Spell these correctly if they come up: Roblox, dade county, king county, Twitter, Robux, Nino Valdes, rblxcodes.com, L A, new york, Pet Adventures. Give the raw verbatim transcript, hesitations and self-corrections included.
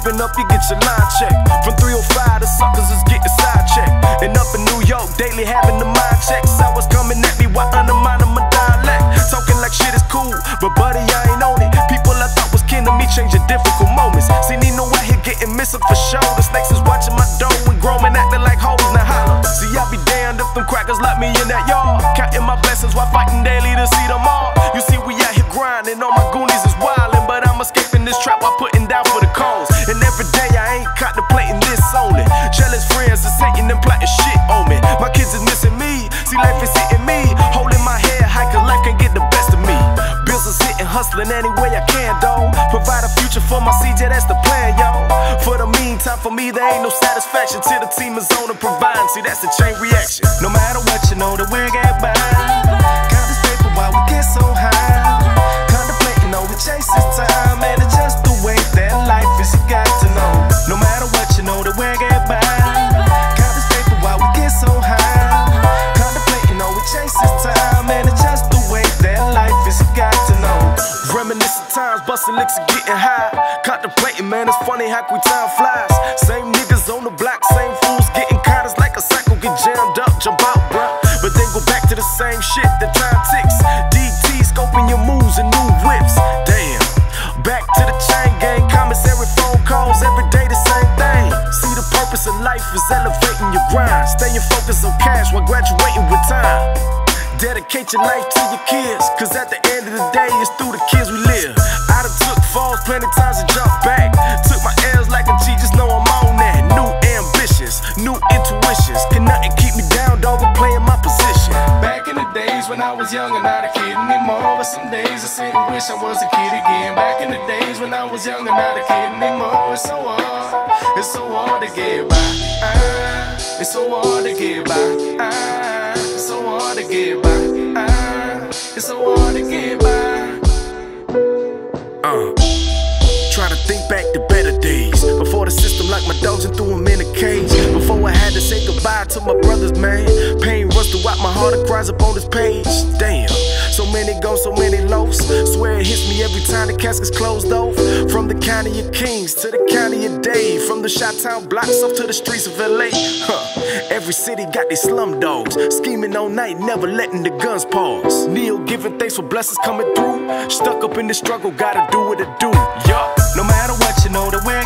Jumping up, you get your line checked. From three oh five, the suckers is getting sidechecked. And up in New York, daily having the mind checks. I was coming at me while undermining my dialect. Talking like shit is cool, but buddy, I ain't on it. People I thought was kin to me change your difficult moments. See, Nino out here getting missing for show. The snakes is watching my dough and grown and acting like hoes. Now holla. See, I be damned if them crackers lock me in that yard. Counting my blessings while fighting daily to see them all. You see, we out here grinding, all my goonies is wildin', but I'm escaping this trap while putting down for the cause. And every day I ain't contemplating this only. Jealous friends is hating and plotting shit on me. My kids is missing me, see life is hitting me. Holding my head high, cause life can get the best of me. Bills is hitting, hustling any way I can, though. Provide a future for my C J, that's the plan, yo. For the meantime, for me, there ain't no satisfaction till the team is on and providing. See, that's the chain reaction. No matter what, you know that we're getting by. Count this paper while we get so high. Chases time, and it's just the way that life is, you got to know. No matter what, you know that we're getting by. Count this paper while we get so high. Contemplating, oh, we chase this time, and it's just the way that life is, you got to know. Reminiscent times, busting licks and getting high. Contemplating, man, it's funny how quick time flies. Same niggas on the block, same fools getting caught. It's like a cycle, get jammed up, jump out, bruh. But then go back to the same shit, the time ticks. D T scoping your moves and new whips. Back to the chain gang, commissary phone calls, every day the same thing. See, the purpose of life is elevating your grind. Staying focused on cash while graduating with time. Dedicate your life to your kids, cause at the end of the day, it's through the kids we live. I done took falls plenty times and jumped back. Took my L's like a G, just know I'm on that. New ambitions, new intuitions. Can nothing keep me down, dog, I'm playing my position. Back in the days when I was young and not a kid anymore. But some days I sit and wish I was a kid again. Back in the days when I was young and not a kid anymore. It's so hard, it's so hard to get by. Ah, it's so hard to get by. Ah, it's so hard to get by. Ah, it's so hard to get by. Uh, try to think back to better days. Before the system locked my dogs and threw them in a cage. Before I had to say goodbye to my brothers, man. Pain rusted out my heart, it cries up on this page. Damn. So many goes, so many lows. Swear it hits me every time the casket's closed off. From the county of Kings to the county of Dade. From the Chi-Town blocks off to the streets of L A. Huh. Every city got their slum dogs. Scheming all night, never letting the guns pause. Neil giving thanks for blessings coming through. Stuck up in the struggle, gotta do what I do. Yup. No matter what, you know that we're